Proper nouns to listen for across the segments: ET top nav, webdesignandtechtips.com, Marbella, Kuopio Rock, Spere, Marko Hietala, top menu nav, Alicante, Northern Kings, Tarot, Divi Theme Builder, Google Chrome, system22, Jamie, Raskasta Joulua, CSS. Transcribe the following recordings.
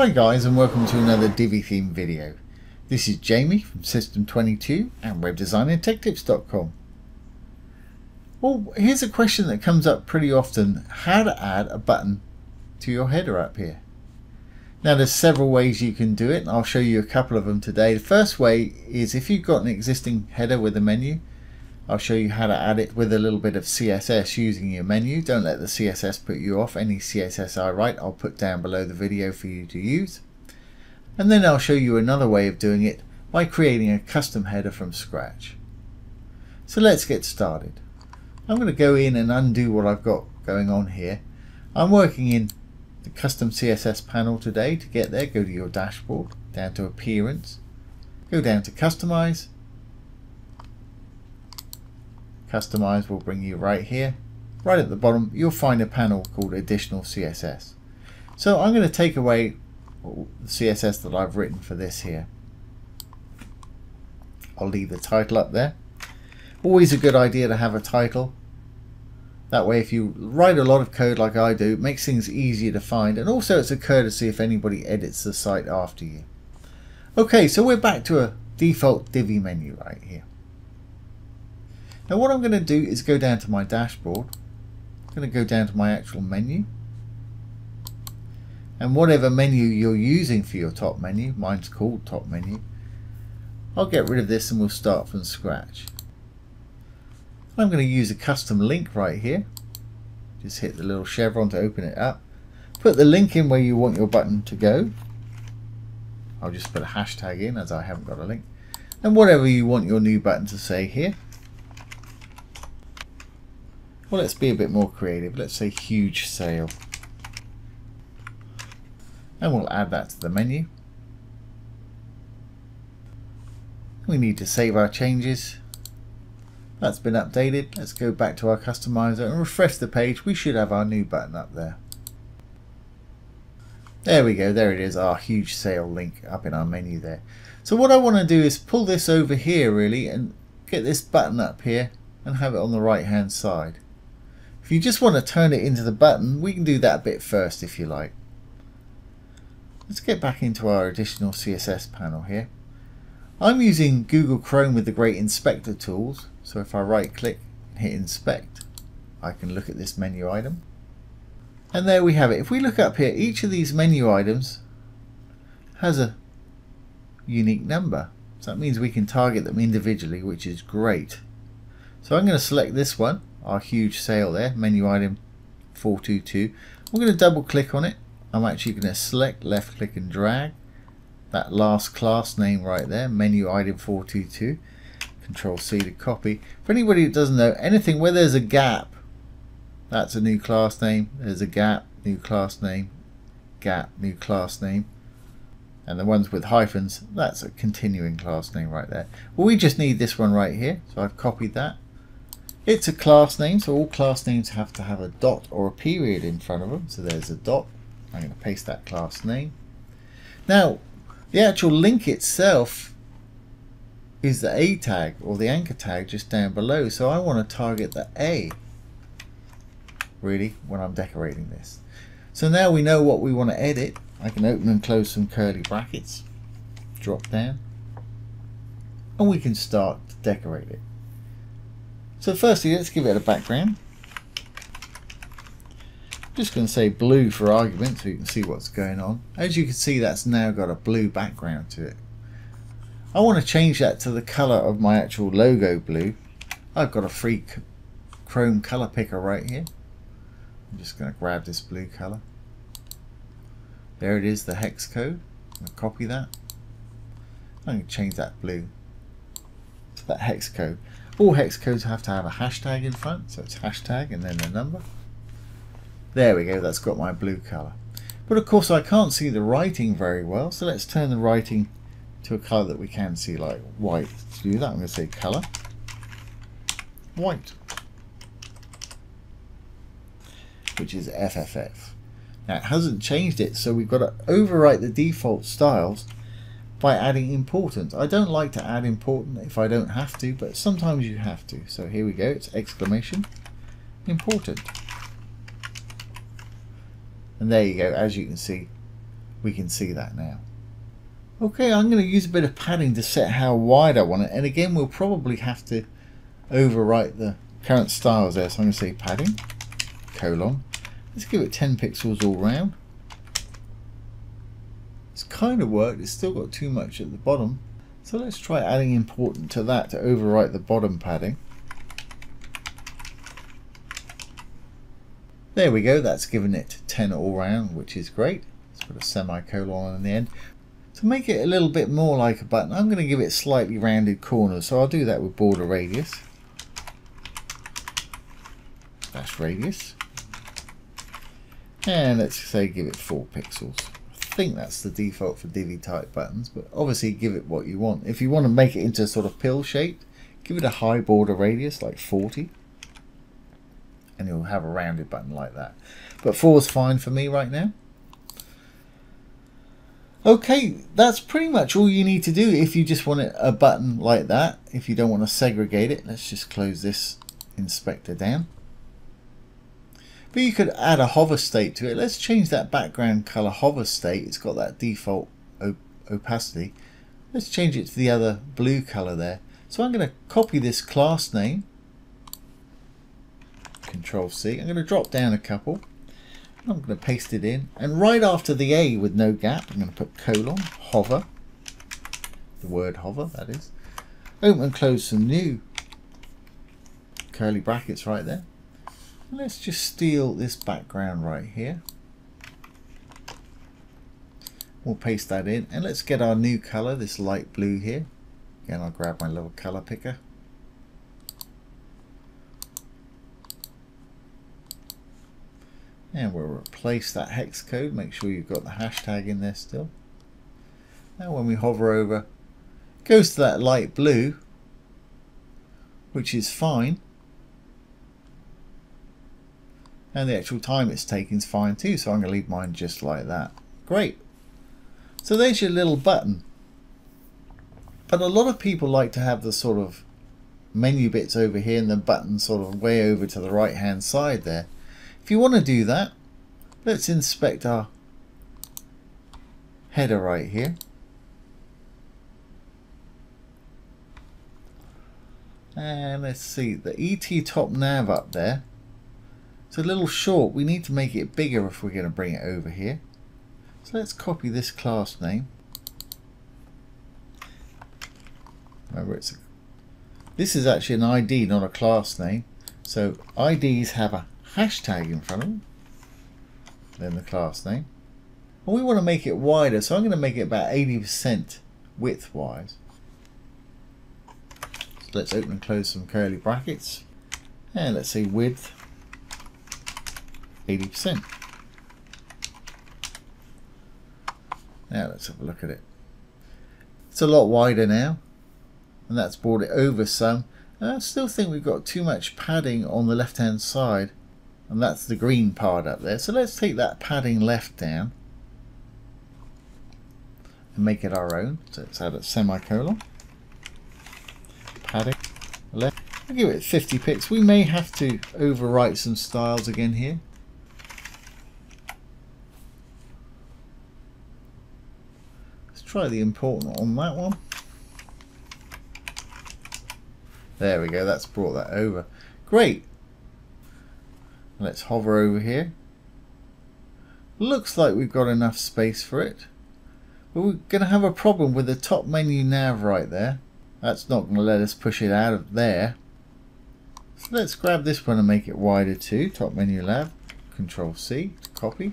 Hi guys, and welcome to another Divi Theme video. This is Jamie from system22 and webdesignandtechtips.com. Well, here's a question that comes up pretty often: how to add a button to your header up here. Now there's several ways you can do it, and I'll show you a couple of them today. The first way is if you've got an existing header with a menu, I'll show you how to add it with a little bit of CSS using your menu. Don't let the CSS put you off. Any CSS I write, I'll put down below the video for you to use. And then I'll show you another way of doing it by creating a custom header from scratch. So let's get started. I'm going to go in and undo what I've got going on here. I'm working in the custom CSS panel today. To get there, go to your dashboard, down to Appearance, go down to Customize. Customize will bring you right here. Right at the bottom, you'll find a panel called Additional CSS. So I'm going to take away the CSS that I've written for this here. I'll leave the title up there. Always a good idea to have a title. That way, if you write a lot of code like I do, it makes things easier to find, and also it's a courtesy if anybody edits the site after you. Okay, so we're back to a default Divi menu right here. Now what I'm going to do is go down to my dashboard. I'm going to go down to my actual menu, and whatever menu you're using for your top menu, mine's called top menu, I'll get rid of this and we'll start from scratch. I'm going to use a custom link right here. Just hit the little chevron to open it up. Put the link in where you want your button to go. I'll just put a hashtag in as I haven't got a link. And whatever you want your new button to say here. Well, let's be a bit more creative. Let's say huge sale. And we'll add that to the menu. We need to save our changes. That's been updated. Let's go back to our customizer and refresh the page. We should have our new button up there. There we go. There it is, our huge sale link up in our menu there. So what I want to do is pull this over here really and get this button up here and have it on the right hand side. If you just want to turn it into the button, we can do that bit first if you like. Let's get back into our additional CSS panel here. I'm using Google Chrome with the great inspector tools, so if I right click and hit inspect, I can look at this menu item. And there we have it. If we look up here, each of these menu items has a unique number, so that means we can target them individually, which is great. So I'm going to select this one, our huge sale there, menu item 422. I'm going to double click on it. I'm actually going to select, left click and drag that last class name right there, menu item 422. Control C to copy. For anybody who doesn't know, anything where there's a gap, that's a new class name. There's a gap, new class name, gap, new class name. And the ones with hyphens, that's a continuing class name right there. Well, we just need this one right here, so I've copied that. It's a class name, so all class names have to have a dot or a period in front of them. So there's a dot. I'm going to paste that class name. Now, the actual link itself is the A tag or the anchor tag just down below. So I want to target the A really when I'm decorating this. So now we know what we want to edit. I can open and close some curly brackets, drop down, and we can start to decorate it. So firstly, let's give it a background. I'm just going to say blue for argument so you can see what's going on. As you can see, that's now got a blue background to it. I want to change that to the color of my actual logo blue. I've got a free Chrome color picker right here. I'm just going to grab this blue color. There it is, the hex code. I'm going to copy that. I'm going to change that blue to that hex code. All hex codes have to have a hashtag in front, so it's hashtag and then the number. There we go, that's got my blue color. But of course I can't see the writing very well, so let's turn the writing to a color that we can see, like white. To do that, I'm going to say color white, which is FFF. Now it hasn't changed it, so we've got to overwrite the default styles by adding important. I don't like to add important if I don't have to, but sometimes you have to. So here we go, it's exclamation important. And there you go, as you can see, we can see that now. Okay, I'm going to use a bit of padding to set how wide I want it, and again we'll probably have to overwrite the current styles there, so I'm going to say padding, colon, let's give it 10 pixels all round. It's kind of worked, it's still got too much at the bottom, so let's try adding important to that to overwrite the bottom padding. There we go, that's given it 10 all round, which is great. Let's put a semicolon on the end. To make it a little bit more like a button, I'm going to give it slightly rounded corners, so I'll do that with border radius. Dash radius. And let's say give it 4 pixels. I think that's the default for Divi type buttons, but obviously give it what you want. If you want to make it into sort of pill shape, give it a high border radius, like 40. And you'll have a rounded button like that. But 4 is fine for me right now. Okay, that's pretty much all you need to do if you just want a button like that. If you don't want to segregate it, let's just close this inspector down. But you could add a hover state to it. Let's change that background color hover state. It's got that default opacity. Let's change it to the other blue color there. So I'm going to copy this class name. Control C. I'm going to drop down a couple. I'm going to paste it in, and right after the A with no gap, I'm going to put colon, hover, the word hover that is. Open and close some new curly brackets right there. And let's just steal this background right here. We'll paste that in, and let's get our new color, this light blue here. Again, I'll grab my little color picker. And we'll replace that hex code, make sure you've got the hashtag in there still. Now when we hover over, it goes to that light blue, which is fine. And the actual time it's taking is fine too, so I'm going to leave mine just like that. Great. So there's your little button. But a lot of people like to have the sort of menu bits over here and the button sort of way over to the right hand side there. If you want to do that, let's inspect our header right here. And let's see, the ET top nav up there. It's a little short, we need to make it bigger if we're going to bring it over here. So let's copy this class name. Remember, this is actually an ID, not a class name. So IDs have a hashtag in front of them, then the class name, and we want to make it wider, so I'm going to make it about 80% width wise. So let's open and close some curly brackets, and let's say width 80%. Now let's have a look at it. It's a lot wider now, and that's brought it over some. I still think we've got too much padding on the left hand side. And that's the green part up there. So let's take that padding left down and make it our own. So let's add a semicolon. Padding left. I'll give it 50 pics. We may have to overwrite some styles again here. Let's try the important on that one. There we go. That's brought that over. Great. Let's hover over here. Looks like we've got enough space for it. But we're going to have a problem with the top menu nav right there. That's not going to let us push it out of there. So let's grab this one and make it wider too. Top menu nav, Control C, copy.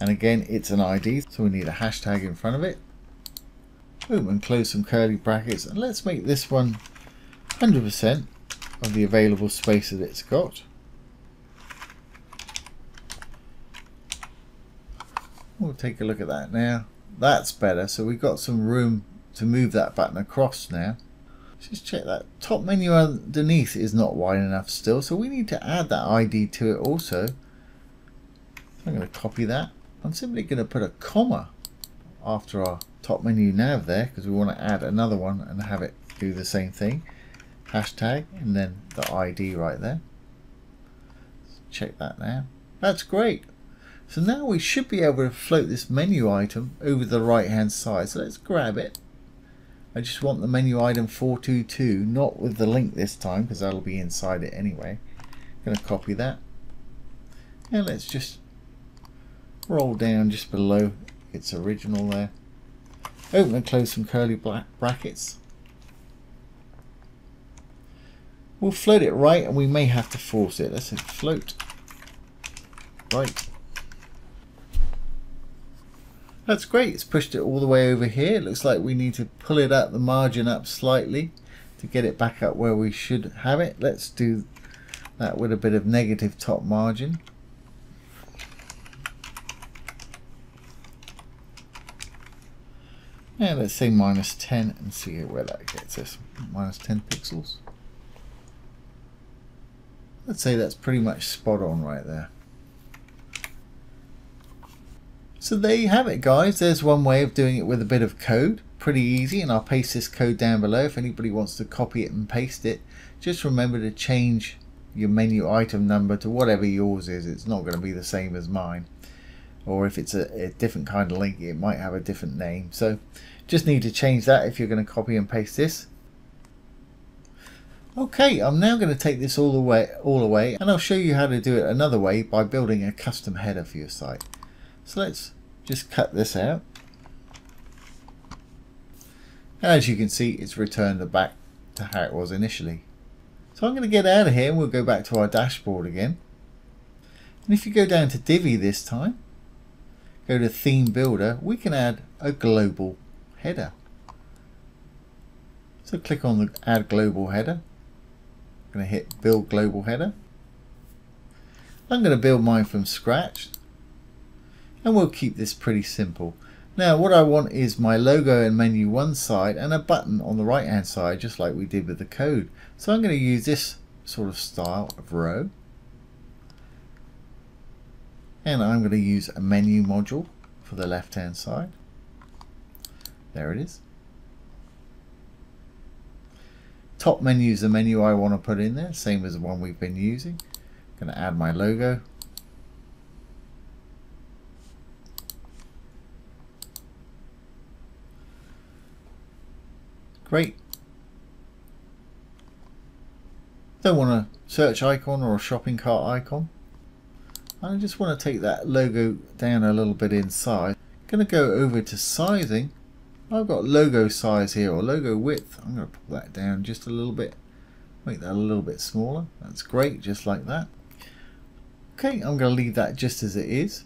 And again, it's an ID, so we need a hashtag in front of it. Boom, and close some curly brackets. And let's make this one 100% of the available space that it's got. We'll take a look at that now. That's better, so we've got some room to move that button across now. Let's just check that top menu underneath is not wide enough still, so we need to add that ID to it also. So I'm going to copy that. I'm simply going to put a comma after our top menu nav there, because we want to add another one and have it do the same thing. Hashtag and then the ID right there. Let's check that now. That's great. So now we should be able to float this menu item over the right hand side. So let's grab it. I just want the menu item 422, not with the link this time, because that'll be inside it anyway. I'm going to copy that. And let's just roll down just below its original there. Open and close some curly brackets. We'll float it right, and we may have to force it. Let's say float right. That's great, it's pushed it all the way over here. It looks like we need to pull it up, the margin up slightly to get it back up where we should have it. Let's do that with a bit of negative top margin. And let's say minus 10 and see where that gets us, minus 10 pixels. I'd say that's pretty much spot on right there. So there you have it, guys. There's one way of doing it with a bit of code. Pretty easy, and I'll paste this code down below if anybody wants to copy it and paste it. Just remember to change your menu item number to whatever yours is. It's not going to be the same as mine. Or if it's a different kind of link, it might have a different name. So just need to change that if you're going to copy and paste this. Okay, I'm now going to take this all away, and I'll show you how to do it another way by building a custom header for your site. So let's just cut this out. And as you can see, it's returned it back to how it was initially. So I'm going to get out of here and we'll go back to our dashboard again. And if you go down to Divi this time, go to Theme Builder, we can add a global header. So click on the Add Global Header. I'm going to hit Build Global Header. I'm going to build mine from scratch. And we'll keep this pretty simple. Now what I want is my logo and menu one side and a button on the right hand side, just like we did with the code. So I'm going to use this sort of style of row. And I'm going to use a menu module for the left hand side. There it is. Top menu is the menu I want to put in there, same as the one we've been using. I'm going to add my logo. Great. Don't want a search icon or a shopping cart icon. I just want to take that logo down a little bit inside. I'm going to go over to sizing. I've got logo size here, or logo width. I'm going to pull that down just a little bit, make that a little bit smaller. That's great, just like that. Okay, I'm going to leave that just as it is.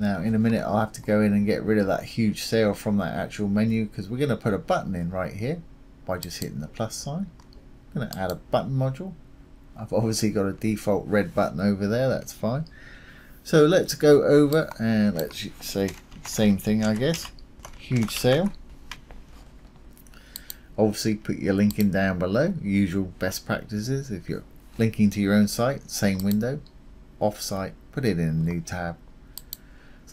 Now in a minute I'll have to go in and get rid of that huge sale from that actual menu, because we're going to put a button in right here by just hitting the plus sign. I'm going to add a button module. I've obviously got a default red button over there, that's fine. So let's go over and let's say same thing, I guess, huge sale. Obviously put your link in down below, usual best practices. If you're linking to your own site, same window, off site, put it in a new tab.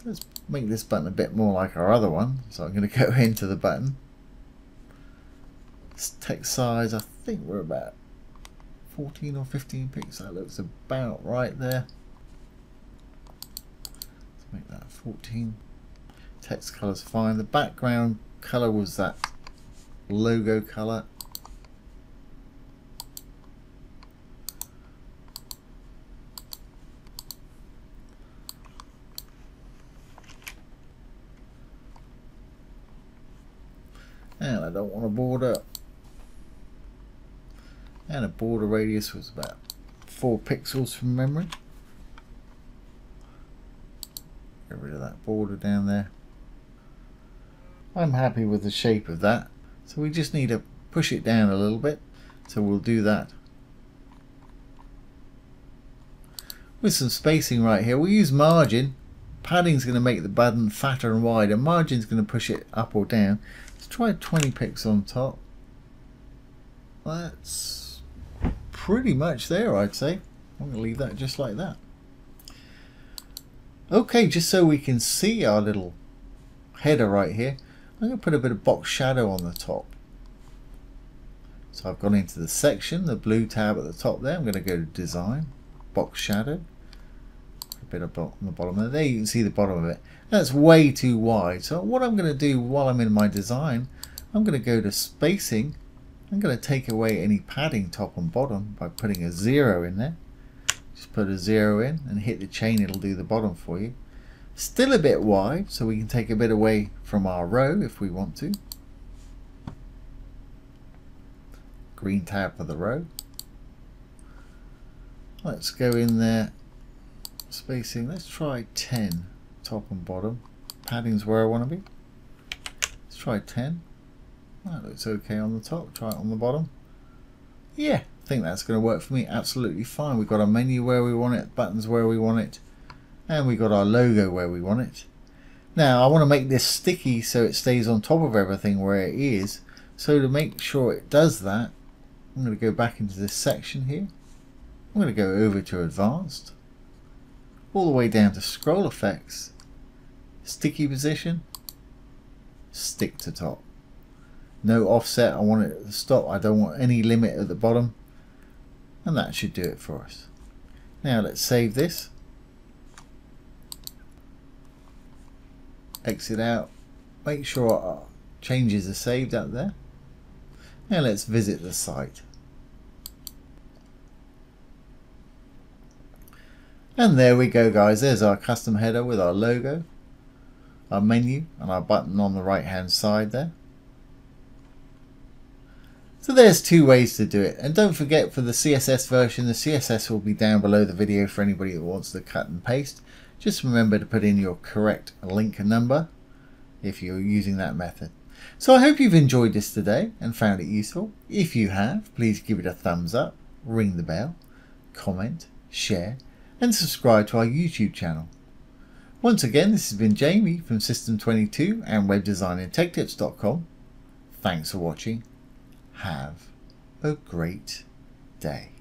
Let's make this button a bit more like our other one. So I'm going to go into the button. It's text size, I think we're about 14 or 15 pixels. That looks about right there. Let's make that 14. Text color's fine. The background color was that logo color. And I don't want a border, and a border radius was about 4 pixels from memory. Get rid of that border down there. I'm happy with the shape of that, so we just need to push it down a little bit. So we'll do that with some spacing right here. We'll use margin. Padding's going to make the button fatter and wider. Margin's going to push it up or down. Let's try 20 pixels on top. That's pretty much there, I'd say. I'm going to leave that just like that. Okay, just so we can see our little header right here, I'm going to put a bit of box shadow on the top. So I've gone into the section, the blue tab at the top there. I'm going to go to design, box shadow, a bit of on the bottom there. There you can see the bottom of it. That's way too wide. So what I'm going to do while I'm in my design, I'm going to go to spacing. I'm going to take away any padding top and bottom by putting a 0 in there. Just put a 0 in and hit the chain, it'll do the bottom for you. Still a bit wide, so we can take a bit away from our row if we want to. Green tab for the row. Let's go in there, spacing, let's try 10, top and bottom. Padding's where I want to be. Let's try 10. That looks okay on the top, try it on the bottom. Yeah, I think that's going to work for me absolutely fine. We've got our menu where we want it, buttons where we want it, and we've got our logo where we want it. Now I want to make this sticky so it stays on top of everything where it is. So to make sure it does that, I'm going to go back into this section here. I'm going to go over to advanced, all the way down to scroll effects, sticky position, stick to top. No offset, I want it to stop, I don't want any limit at the bottom, and that should do it for us. Now let's save this, exit out, make sure our changes are saved up there. Now let's visit the site, and there we go guys, there's our custom header with our logo, our menu and our button on the right hand side there. So there's two ways to do it, and don't forget for the CSS version, the CSS will be down below the video for anybody that wants to cut and paste. Just remember to put in your correct link number if you're using that method. So I hope you've enjoyed this today and found it useful. If you have, please give it a thumbs up, ring the bell, comment, share and subscribe to our YouTube channel. Once again, this has been Jamie from system22 and webdesignandtechtips.com. Thanks for watching. Have a great day.